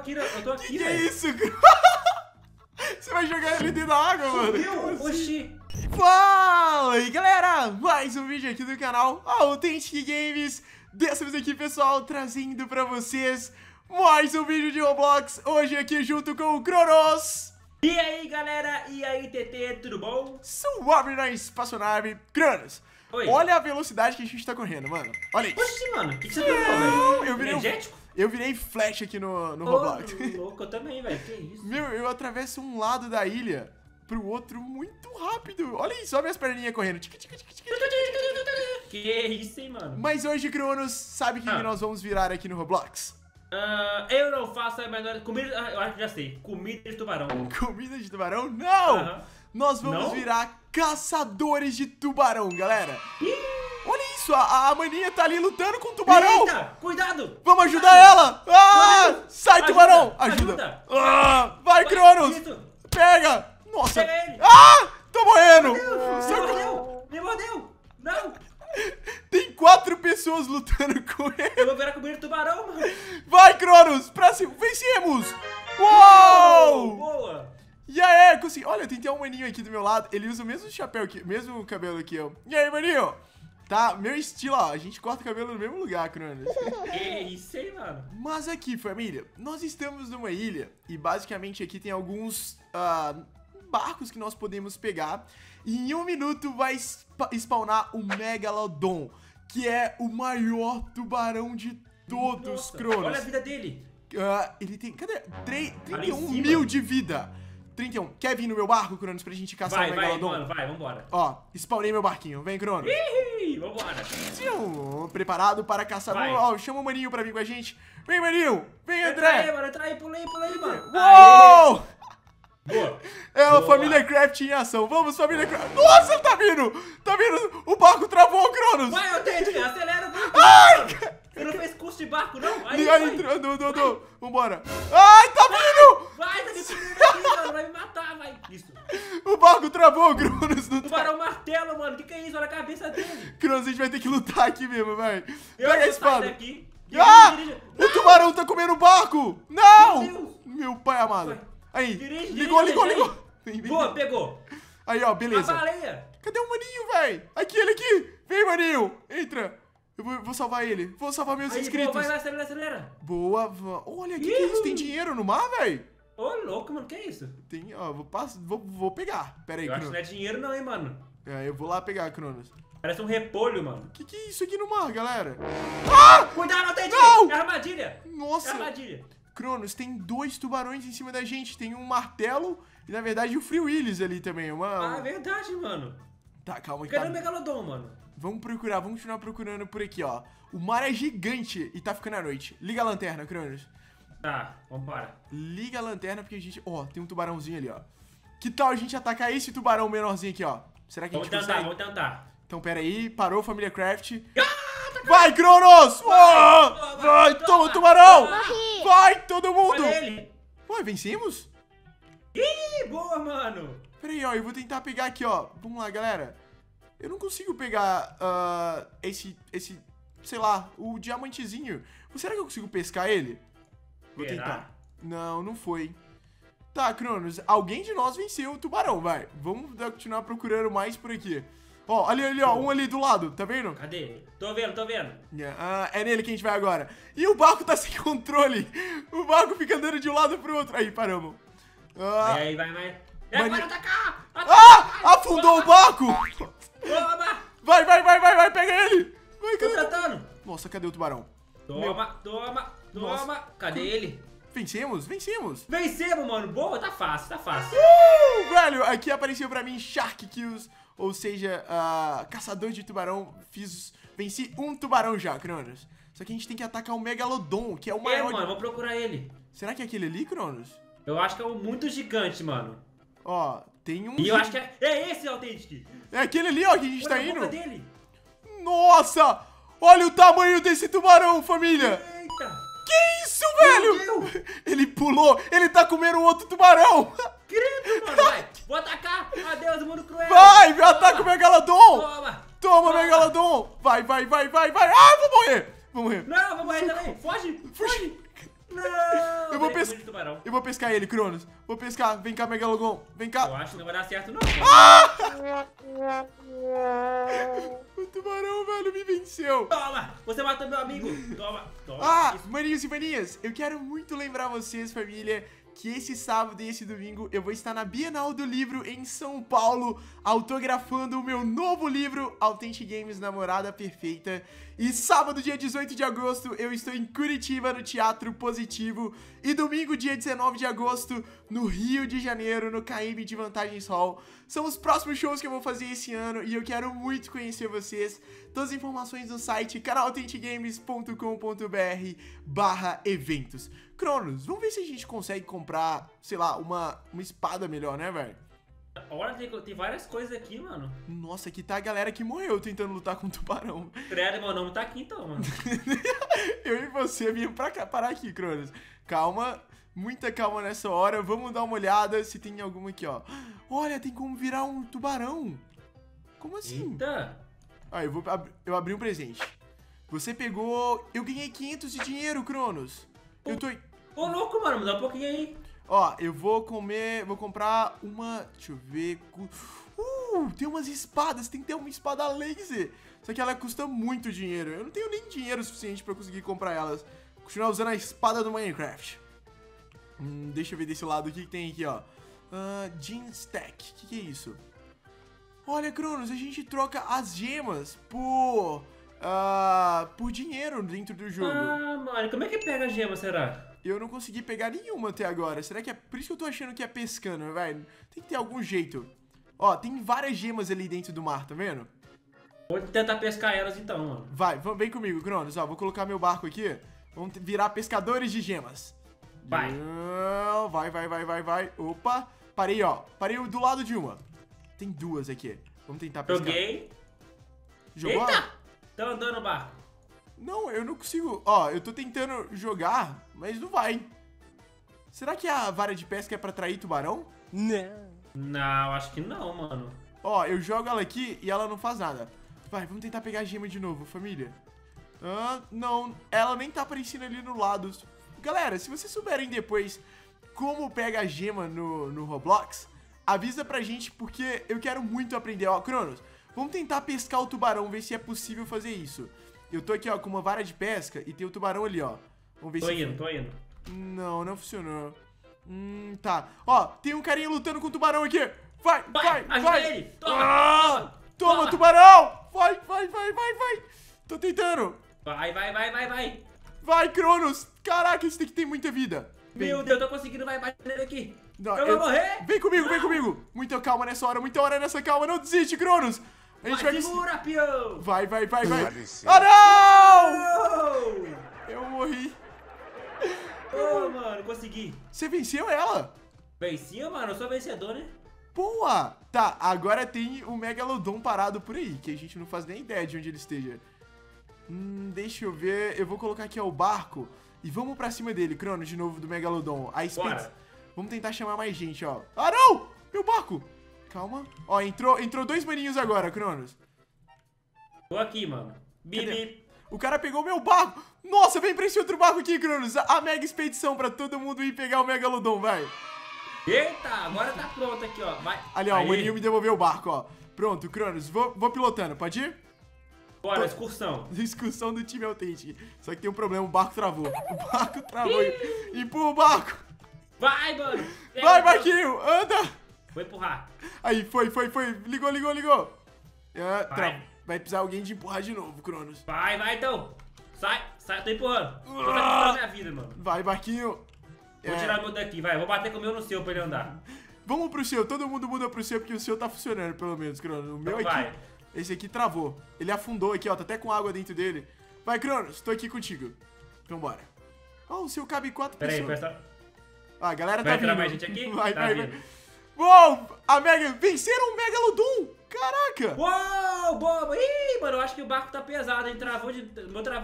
aqui na... Eu tô aqui, velho. Que isso, cara? Você vai jogar ele dentro da água, mano? Meu, oxi. Fala aí, galera! Mais um vídeo aqui do canal Authentic Games. Dessa vez aqui, pessoal, trazendo pra vocês mais um vídeo de Roblox. Hoje aqui junto com o Cronos. E aí, galera? E aí, TT? Tudo bom? Suave na espaçonave, Cronos. Oi. Olha a velocidade que a gente tá correndo, mano. Olha isso. Oxi, mano, o que você tá falando? Eu virei energético? Eu virei flash aqui no Roblox. Louco, eu também, velho. Que isso? Meu, eu atravesso um lado da ilha pro outro muito rápido. Olha isso, olha minhas perninhas correndo. Que isso, hein, mano? Mas hoje, Cronos, sabe o que nós vamos virar aqui no Roblox? Eu não faço a menor... Comida... Eu acho que já sei. Comida de tubarão. Comida de tubarão? Não! Nós vamos virar caçadores de tubarão, galera. Olha isso, a maninha tá ali lutando com o tubarão. Eita, cuidado! Vamos ajudar ela! Ah, sai, tubarão! Ajuda! Ah, vai, Cronos! Pega! Nossa! Pega ele. Ah! Tô morrendo! Me mordeu! Não! Tem 4 pessoas lutando com ele. Eu vou virar comida de tubarão, mano. Vai, Cronos! Pra cima! Vencemos! Uou! Boa! E aí, consegui. Olha, tem até um maninho aqui do meu lado. Ele usa o mesmo chapéu aqui, mesmo cabelo aqui, ó. E aí, maninho? Tá, meu estilo, ó. A gente corta o cabelo no mesmo lugar, Cronos. É isso aí, mano. Mas aqui, família, nós estamos numa ilha. E basicamente aqui tem alguns barcos que nós podemos pegar. E em 1 minuto vai spawnar o Megalodon, que é o maior tubarão de todos. Nossa, Cronos. Olha a vida dele. Ele tem... Cadê? 31 mil de vida. 31. Quer vir no meu barco, Cronos, pra gente caçar o Megalodon? Vai, mano, vai, vambora. Ó, spawnei meu barquinho. Vem, Cronos. Ih, vambora. Preparado para caçar. Ó, chama o maninho pra vir com a gente. Vem, maninho. Vem, André. Entra aí, pulei, mano. Uou! Boa. É a família Craft em ação. Vamos, família Craft. Nossa, tá vindo. O barco travou, Cronos. Vai, Authentic, acelera o barco. Ai, você não fez curso de barco, não? Aí, entrou, Dodô. Vambora. Ai, tá vindo. Vai, tá vindo. Vai me matar, vai. Isso. O barco travou, Cronos. O tubarão martelo, mano. Que é isso? Olha a cabeça dele. Cronos, a gente vai ter que lutar aqui mesmo, vai. Pega a espada. O tubarão tá comendo o barco. Não. Meu pai amado. Aí. Ligou. Boa, pegou. Aí, ó, beleza. A baleia. Cadê o maninho, velho? Aqui, ele aqui. Vem, maninho. Entra. Eu vou salvar ele. Vou salvar meus inscritos. Boa, vai, acelera. Boa. Olha, que é isso? Tem dinheiro no mar, velho? Ô, louco, mano, que é isso? Tem, ó, vou pegar. Pera aí, Cronos. Acho que não é dinheiro não, hein, mano. É, eu vou lá pegar, Cronos. Parece um repolho, mano. Que é isso aqui no mar, galera? Ah! Cuidado, Authentic! É armadilha! Nossa! É armadilha. Cronos, tem 2 tubarões em cima da gente. Tem um martelo e, na verdade, o Free Willer ali também. Ah, verdade, mano. Tá, calma aí. Cadê o Megalodon, mano? Vamos procurar, vamos continuar procurando por aqui, ó. O mar é gigante e tá ficando à noite. Liga a lanterna, Cronos. Tá, vambora. Liga a lanterna porque a gente... Ó, tem um tubarãozinho ali, ó. Que tal a gente atacar esse tubarão menorzinho aqui, ó? Será que a gente consegue? Vamos tentar. Então, pera aí. Parou, família Craft. Vai, Cronos! Vai, toma o tubarão! Vai, todo mundo! Ué, vencemos? Ih, boa, mano! Pera aí, ó. Eu vou tentar pegar aqui, ó. Vamos lá, galera. Eu não consigo pegar esse... Sei lá, o diamantezinho. Será que eu consigo pescar ele? Vou tentar. Não, não foi. Tá, Cronos, alguém de nós venceu o tubarão, vai. Vamos continuar procurando mais por aqui. Ó, ali, ó, um ali do lado, tá vendo? Cadê? Tô vendo. É nele que a gente vai agora. E o barco tá sem controle. O barco fica andando de um lado pro outro. Aí, paramos. Aí, vai. Vai atacar! Ah! Afundou o barco! Vai, pega ele! Vai, cadê? Nossa, cadê o tubarão? Toma. Cadê ele? Vencemos, mano. Boa, tá fácil. Velho, aqui apareceu pra mim Shark Kills, ou seja, caçador de tubarão. Venci um tubarão já, Cronos. Só que a gente tem que atacar o Megalodon, que é o maior. Mano, vou procurar ele. Será que é aquele ali, Cronos? Eu acho que é um muito gigante, mano. Ó, tem um... E eu acho que é esse, Authentic. É aquele ali, ó, que a gente tá indo. Dele. Nossa! Olha o tamanho desse tubarão, família! Eita! Que isso, velho? Ele pulou, ele tá comendo outro tubarão. Credo, mano, vai. Vou atacar. Adeus, mundo cruel. Vai, ataca o Megalodon. Toma, Megalodon. Vai. Ah, vou morrer. Não, vou morrer também. Foge. Não, eu vou pescar. Eu vou pescar ele, Cronos. Vou pescar. Vem cá, Megalodon. Vem cá. Eu acho que não vai dar certo, não. Ah! O tubarão, velho, me venceu. Toma! Você matou meu amigo. Toma, toma. Ah, isso. Maninhos e maninhas, eu quero muito lembrar vocês, família, que esse sábado e esse domingo eu vou estar na Bienal do Livro em São Paulo, autografando o meu novo livro, Authentic Games Namorada Perfeita. E sábado, dia 18 de agosto, eu estou em Curitiba, no Teatro Positivo. E domingo, dia 19 de agosto, no Rio de Janeiro, no Caymmi de Vantagens Hall. São os próximos shows que eu vou fazer esse ano e eu quero muito conhecer vocês. Todas as informações no site canalauthenticgames.com.br/eventos. Cronos, vamos ver se a gente consegue comprar, sei lá, uma espada melhor, né, velho? Olha, tem várias coisas aqui, mano. Nossa, aqui tá a galera que morreu tentando lutar com o tubarão. Credo, meu nome tá aqui então, mano. Eu e você viemos pra cá, parar aqui, Cronos. Calma, muita calma nessa hora. Vamos dar uma olhada se tem alguma aqui, ó. Olha, tem como virar um tubarão. Como assim? Eita. Ah, eu abri um presente. Você pegou... Eu ganhei 500 de dinheiro, Cronos. Eu tô... Ô, louco, mano, me dá um pouquinho aí. Ó, eu vou comer... Vou comprar uma... Deixa eu ver... Tem umas espadas. Tem que ter uma espada laser. Só que ela custa muito dinheiro. Eu não tenho nem dinheiro suficiente pra conseguir comprar elas. Vou continuar usando a espada do Minecraft. Deixa eu ver desse lado. O que tem aqui, ó? Gene Stack. O que é isso? Olha, Cronos, a gente troca as gemas por dinheiro dentro do jogo. Ah, mano, como é que pega a gema, será? Eu não consegui pegar nenhuma até agora. Será que é... Por isso que eu tô achando que é pescando, velho. Tem que ter algum jeito. Ó, tem várias gemas ali dentro do mar, tá vendo? Vou tentar pescar elas então, mano. Vai, vem comigo, Cronos. Ó, vou colocar meu barco aqui. Vamos virar pescadores de gemas. Vai. Vai, vai, vai, vai, vai. Opa, parei, ó. Parei do lado de uma. Tem duas aqui. Vamos tentar pescar. Joguei. Jogou? Eita! Tá andando o barco. Não, eu não consigo. Ó, eu tô tentando jogar, mas não vai. Será que a vara de pesca é pra atrair tubarão? Não. Não, acho que não, mano. Ó, eu jogo ela aqui e ela não faz nada. Vai, vamos tentar pegar a gema de novo, família. Ah, não. Ela nem tá aparecendo ali no lado. Galera, se vocês souberem depois como pega a gema no Roblox, avisa pra gente, porque eu quero muito aprender. Ó, Cronos, vamos tentar pescar o tubarão, ver se é possível fazer isso. Eu tô aqui, ó, com uma vara de pesca e tem o tubarão ali, ó. Vamos ver se... Tô indo. Não, não funcionou. Tá. Ó, tem um carinha lutando com o tubarão aqui. Vai. Ajuda ele. Toma, toma, tubarão. Vai. Tô tentando. Vai. Vai, Cronos. Caraca, isso daqui tem muita vida. Meu Deus, eu tô conseguindo, vai bater aqui. Não, eu vou morrer. Vem comigo. Muita calma nessa hora, Não desiste, Cronos. A gente vai segura, peão! Vai. Ah, não! Eu morri. Oh, mano, consegui. Você venceu ela? Venci, mano. Eu sou vencedor, né? Boa! Tá, agora tem o Megalodon parado por aí, que a gente não faz nem ideia de onde ele esteja. Deixa eu ver. Eu vou colocar aqui, ó, o barco. E vamos pra cima dele, Crono, de novo, do Megalodon. A Spence. Vamos tentar chamar mais gente, ó. Ah, não! Meu barco! Calma. Ó, entrou dois maninhos agora, Cronos. Tô aqui, mano. Bibi. O cara pegou meu barco. Nossa, vem pra esse outro barco aqui, Cronos. A mega expedição pra todo mundo ir pegar o Megalodon, vai. Eita, agora tá pronto aqui, ó. Vai. Ali, ó, o maninho me devolveu o barco, ó. Pronto, Cronos. Vou pilotando, pode ir? Bora, excursão. Excursão do time autêntico. Só que tem um problema, o barco travou. O barco travou. Empurra o barco. Vai, mano. Vai, barquinho. Anda. Vou empurrar. Aí, foi. Ligou. Ah, vai precisar alguém de empurrar de novo, Cronos. Vai então. Sai, tô empurrando. Tô na minha vida, mano. Vai, barquinho. Vou tirar o meu daqui, vai. Vou bater com o meu no seu pra ele andar. Vamos pro seu, todo mundo muda pro seu, porque o seu tá funcionando, pelo menos, Cronos. O meu aqui, esse aqui travou. Ele afundou aqui, ó, tá até com água dentro dele. Vai, Cronos, tô aqui contigo. Então bora. Ó, o seu cabe 4 pessoas. Pera aí, a galera tá vindo. Vai entrar mais gente aqui? Vai. Uou, venceram o Megalodon! Caraca! Uou, boba! Ih, mano, eu acho que o barco tá pesado, hein? Travou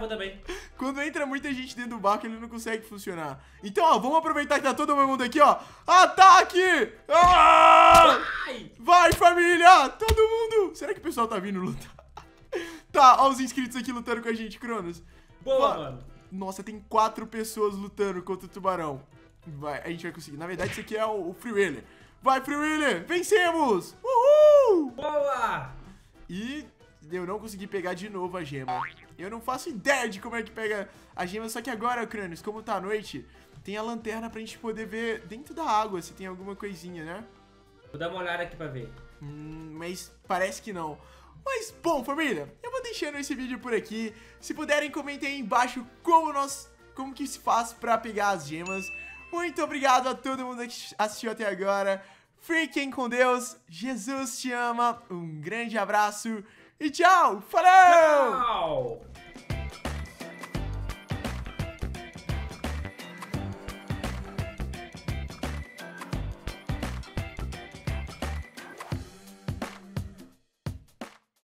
também. Quando entra muita gente dentro do barco, ele não consegue funcionar. Então, ó, vamos aproveitar que tá todo mundo aqui, ó. Ataque! Ah! Vai, família! Todo mundo! Será que o pessoal tá vindo lutar? Tá, ó os inscritos aqui lutando com a gente, Cronos. Boa, mano. Nossa, tem 4 pessoas lutando contra o tubarão. Vai, a gente vai conseguir. Na verdade, isso aqui é o Free Willer. Vai, Free Willer! Vencemos! Uhul! Boa! E eu não consegui pegar de novo a gema. Eu não faço ideia de como é que pega a gema. Só que agora, Cronos, como tá à noite, tem a lanterna pra gente poder ver dentro da água se tem alguma coisinha, né? Vou dar uma olhada aqui pra ver. Mas parece que não. Mas, bom, família, eu vou deixando esse vídeo por aqui. Se puderem, comentem aí embaixo como que se faz pra pegar as gemas. Muito obrigado a todo mundo que assistiu até agora. Fiquem com Deus. Jesus te ama. Um grande abraço. E tchau. Falou! Tchau.